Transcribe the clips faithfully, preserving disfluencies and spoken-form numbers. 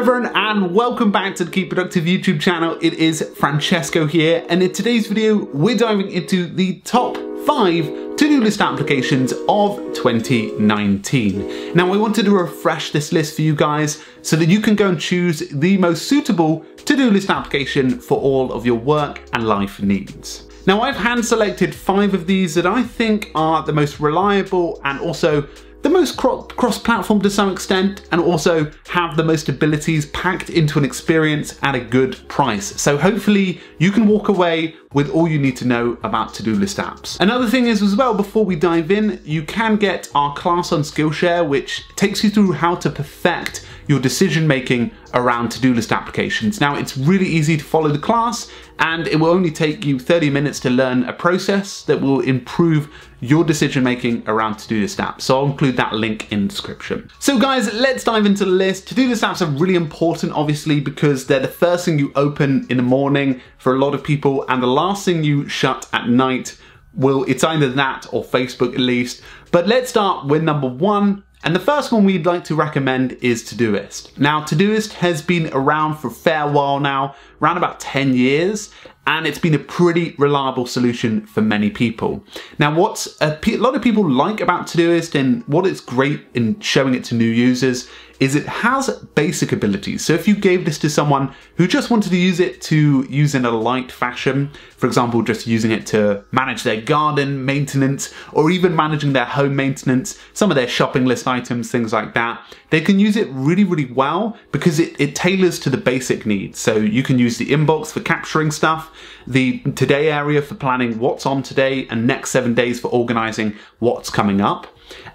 Hello everyone and welcome back to the Keep Productive YouTube channel. It is Francesco here, and in today's video we're diving into the top five to-do list applications of twenty nineteen. Now I wanted to refresh this list for you guys so that you can go and choose the most suitable to-do list application for all of your work and life needs. Now I've hand selected five of these that I think are the most reliable and also the most cross-platform to some extent, and also have the most abilities packed into an experience at a good price. So hopefully you can walk away with all you need to know about to-do list apps. Another thing is as well, before we dive in, you can get our class on Skillshare, which takes you through how to perfect your decision-making around to-do list applications. Now it's really easy to follow the class, and it will only take you thirty minutes to learn a process that will improve your decision-making around to-do list apps. So I'll include that link in the description. So guys, let's dive into the list. To-do list apps are really important, obviously, because they're the first thing you open in the morning for a lot of people, and the last thing you shut at night. Well, it's either that or Facebook at least. But let's start with number one. And the first one we'd like to recommend is Todoist. Now, Todoist has been around for a fair while now, around about ten years, and it's been a pretty reliable solution for many people. Now, what a lot of people like about Todoist and what it's great in showing it to new users is it has basic abilities. So if you gave this to someone who just wanted to use it to use in a light fashion, for example, just using it to manage their garden maintenance or even managing their home maintenance, some of their shopping list items, things like that, they can use it really, really well because it, it tailors to the basic needs. So you can use the inbox for capturing stuff, the today area for planning what's on today, and next seven days for organizing what's coming up.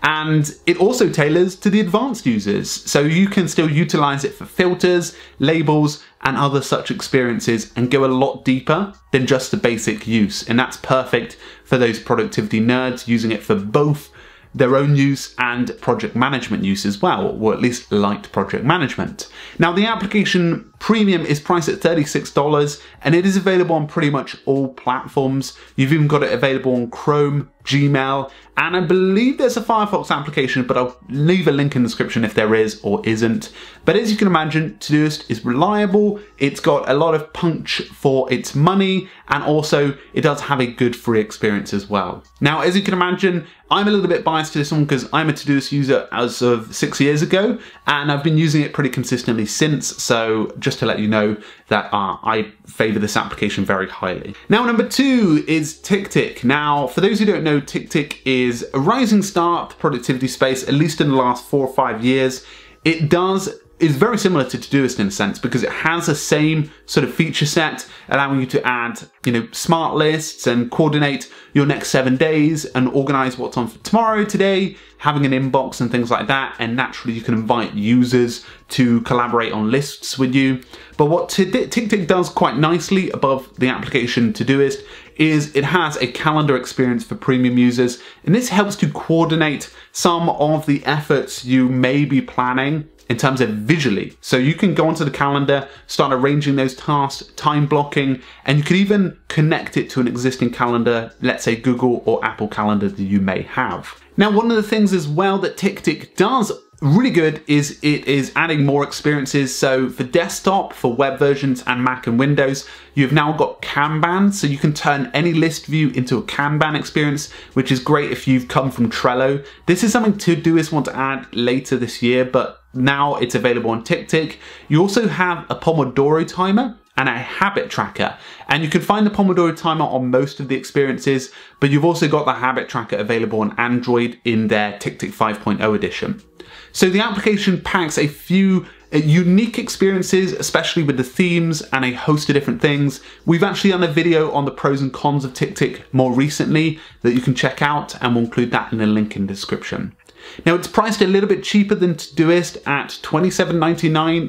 And it also tailors to the advanced users, so you can still utilize it for filters, labels, and other such experiences, and go a lot deeper than just the basic use. And that's perfect for those productivity nerds using it for both their own use and project management use as well, or at least light project management. Now, the application premium is priced at thirty-six dollars, and it is available on pretty much all platforms. You've even got it available on Chrome, Gmail, and I believe there's a Firefox application, but I'll leave a link in the description if there is or isn't. But as you can imagine, Todoist is reliable. It's got a lot of punch for its money, and also it does have a good free experience as well. Now, as you can imagine, I'm a little bit biased to this one because I'm a Todoist user as of six years ago, and I've been using it pretty consistently since, so just to let you know that uh, I favor this application very highly. Now, number two is TickTick. Now, for those who don't know, TickTick is a rising star in the productivity space, at least in the last four or five years. It does is very similar to Todoist in a sense because it has the same sort of feature set, allowing you to add, you know, smart lists and coordinate your next seven days and organize what's on for tomorrow, today, having an inbox and things like that. And naturally, you can invite users to collaborate on lists with you. But what TickTick does quite nicely above the application Todoist is it has a calendar experience for premium users, and this helps to coordinate some of the efforts you may be planning in terms of visually. So you can go onto the calendar, start arranging those tasks, time blocking, and you can even connect it to an existing calendar, let's say Google or Apple Calendar that you may have. Now, one of the things as well that TickTick does really good is it is adding more experiences. So for desktop, for web versions and Mac and Windows, you've now got Kanban. So you can turn any list view into a Kanban experience, which is great if you've come from Trello. This is something Todoist want to add later this year, but now it's available on TickTick. You also have a Pomodoro timer and a habit tracker. And you can find the Pomodoro timer on most of the experiences, but you've also got the habit tracker available on Android in their TickTick five point oh edition. So the application packs a few unique experiences, especially with the themes and a host of different things. We've actually done a video on the pros and cons of TickTick more recently that you can check out, and we'll include that in the link in the description. Now, it's priced a little bit cheaper than Todoist at twenty-seven ninety-nine,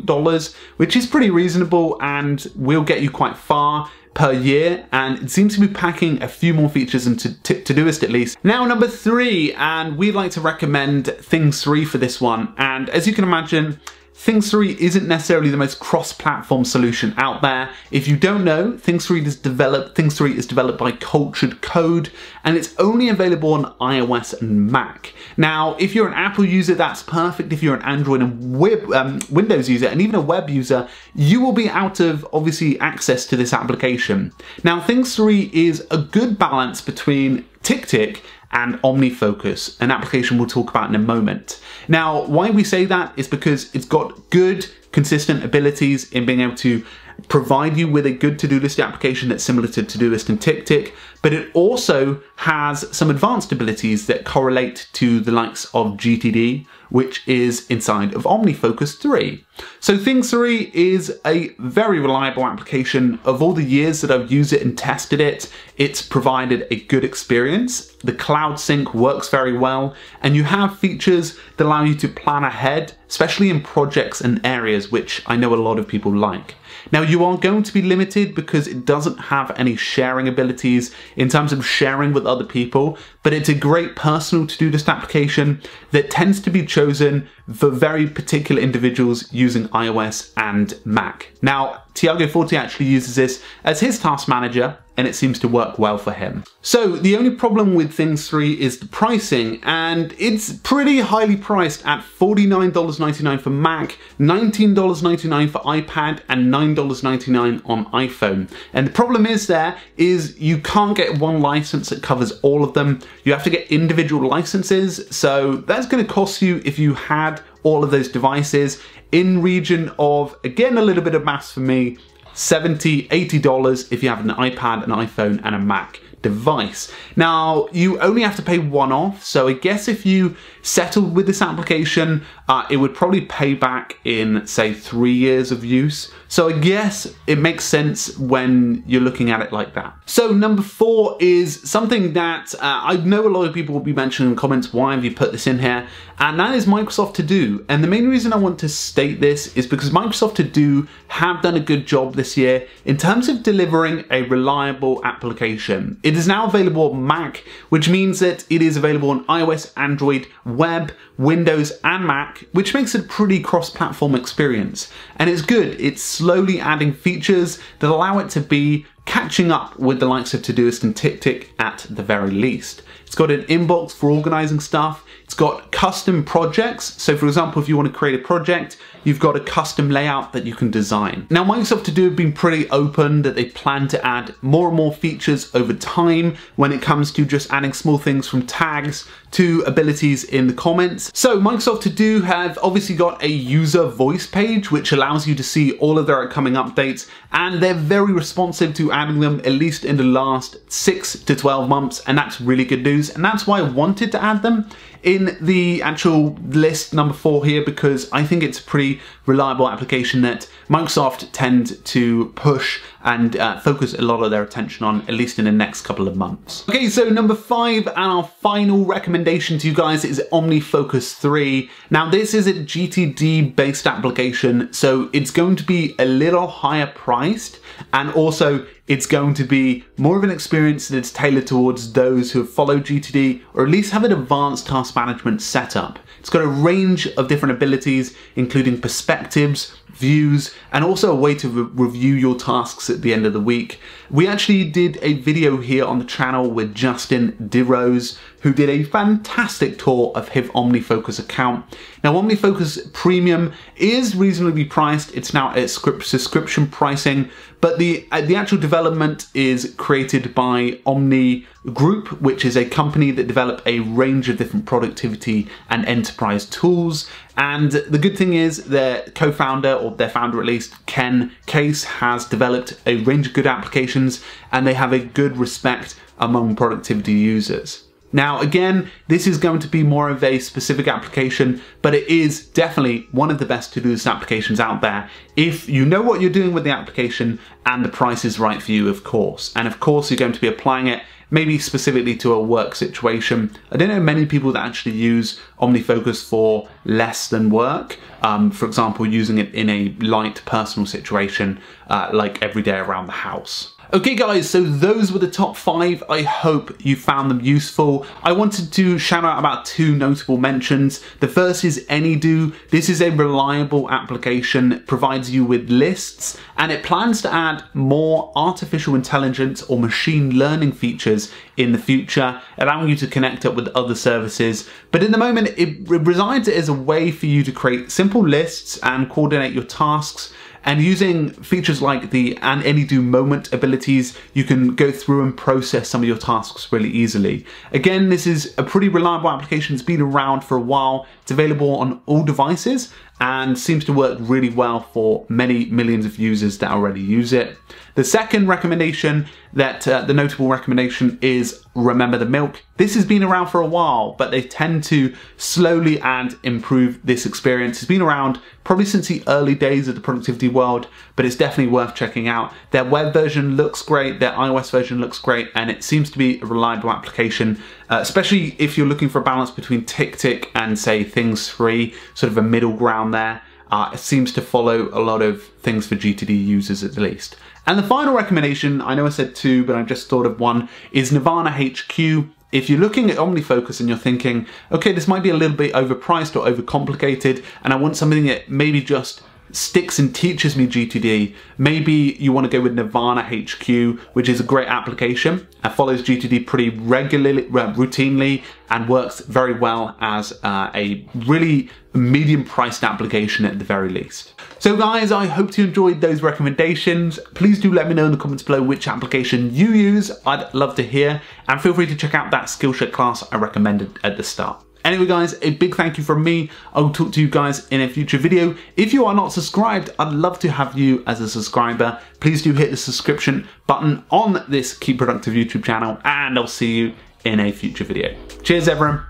which is pretty reasonable and will get you quite far per year, and it seems to be packing a few more features than Todoist at least. Now, number three, and we'd like to recommend Things three for this one. And as you can imagine, Things three isn't necessarily the most cross-platform solution out there. If you don't know, Things three is developed, Things three is developed by Cultured Code, and it's only available on iOS and Mac. Now, if you're an Apple user, that's perfect. If you're an Android and web, um, Windows user, and even a web user, you will be out of, obviously, access to this application. Now, Things three is a good balance between TickTick and OmniFocus, an application we'll talk about in a moment. Now, why we say that is because it's got good, consistent abilities in being able to provide you with a good to-do list application that's similar to Todoist and TickTick, but it also has some advanced abilities that correlate to the likes of G T D, which is inside of OmniFocus three. So Things three is a very reliable application. Of all the years that I've used it and tested it, it's provided a good experience. The cloud sync works very well, and you have features that allow you to plan ahead, especially in projects and areas, which I know a lot of people like. Now, you are going to be limited because it doesn't have any sharing abilities in terms of sharing with other people, but it's a great personal to-do list application that tends to be chosen for very particular individuals using iOS and Mac. Now, Tiago Forte actually uses this as his task manager, and it seems to work well for him. So the only problem with Things three is the pricing, and it's pretty highly priced at forty-nine ninety-nine for Mac, nineteen ninety-nine for iPad, and nine ninety-nine on iPhone. And the problem is there is you can't get one license that covers all of them. You have to get individual licenses, so that's gonna cost you, if you had all of those devices, in region of, again, a little bit of maths for me, seventy, eighty dollars if you have an iPad, an iPhone, and a Mac device. Now, you only have to pay one off, so I guess if you settled with this application, uh, it would probably pay back in, say, three years of use. So I guess it makes sense when you're looking at it like that. So number four is something that uh, I know a lot of people will be mentioning in comments, why have you put this in here? And that is Microsoft To Do. And the main reason I want to state this is because Microsoft To Do have done a good job this year in terms of delivering a reliable application. It is now available on Mac, which means that it is available on iOS, Android, web, Windows, and Mac, which makes it a pretty cross-platform experience. And it's good. It's slowly adding features that allow it to be catching up with the likes of Todoist and TickTick at the very least. It's got an inbox for organizing stuff. It's got custom projects. So for example, if you want to create a project, you've got a custom layout that you can design. Now, Microsoft To Do have been pretty open that they plan to add more and more features over time when it comes to just adding small things from tags to abilities in the comments. So Microsoft To Do have obviously got a user voice page, which allows you to see all of their upcoming updates, and they're very responsive to adding them, at least in the last six to twelve months, and that's really good news. And that's why I wanted to add them in the actual list number four here, because I think it's a pretty reliable application that Microsoft tend to push and uh, focus a lot of their attention on, at least in the next couple of months. Okay, so number five and our final recommendation to you guys is OmniFocus three. Now, this is a G T D based application, so it's going to be a little higher priced, and also it's going to be more of an experience that's tailored towards those who have followed G T D or at least have an advanced task management setup. It's got a range of different abilities, including perspectives, views, and also a way to re review your tasks at the end of the week. We actually did a video here on the channel with Justin DeRose, who did a fantastic tour of his OmniFocus account. Now, OmniFocus Premium is reasonably priced. It's now at subscription pricing, but the, uh, the actual development is created by Omni Group, which is a company that develop a range of different productivity and enterprise tools. And the good thing is their co-founder, or their founder at least, Ken Case, has developed a range of good applications, and they have a good respect among productivity users. Now, again, this is going to be more of a specific application, but it is definitely one of the best to-do list applications out there if you know what you're doing with the application and the price is right for you, of course. And of course, you're going to be applying it maybe specifically to a work situation. I don't know many people that actually use OmniFocus for less than work. Um, for example, using it in a light personal situation, uh, like every day around the house. Okay guys, so those were the top five. I hope you found them useful. I wanted to shout out about two notable mentions. The first is Any.do. This is a reliable application. It provides you with lists, and it plans to add more artificial intelligence or machine learning features in the future, allowing you to connect up with other services. But in the moment, it resides as a way for you to create simple lists and coordinate your tasks. And using features like the Any.do moment abilities, you can go through and process some of your tasks really easily. Again, this is a pretty reliable application. It's been around for a while. It's available on all devices and seems to work really well for many millions of users that already use it. The second recommendation, that uh, the notable recommendation, is Remember the Milk. This has been around for a while, but they tend to slowly and improve this experience. It's been around probably since the early days of the productivity world, but it's definitely worth checking out. Their web version looks great, their iOS version looks great, and it seems to be a reliable application, uh, especially if you're looking for a balance between TickTick and, say, Things three, sort of a middle ground there. Uh, it seems to follow a lot of things for G T D users at least. And the final recommendation, I know I said two, but I just thought of one, is Nirvana H Q. If you're looking at OmniFocus and you're thinking, okay, this might be a little bit overpriced or overcomplicated, and I want something that maybe just sticks and teaches me G T D, maybe you want to go with Nirvana H Q, which is a great application and follows G T D pretty regularly, routinely, and works very well as uh, a really medium-priced application at the very least. So guys, I hope you enjoyed those recommendations. Please do let me know in the comments below which application you use. I'd love to hear, and feel free to check out that Skillshare class I recommended at the start. Anyway guys, a big thank you from me. I'll talk to you guys in a future video. If you are not subscribed, I'd love to have you as a subscriber. Please do hit the subscription button on this Keep Productive YouTube channel, and I'll see you in a future video. Cheers everyone.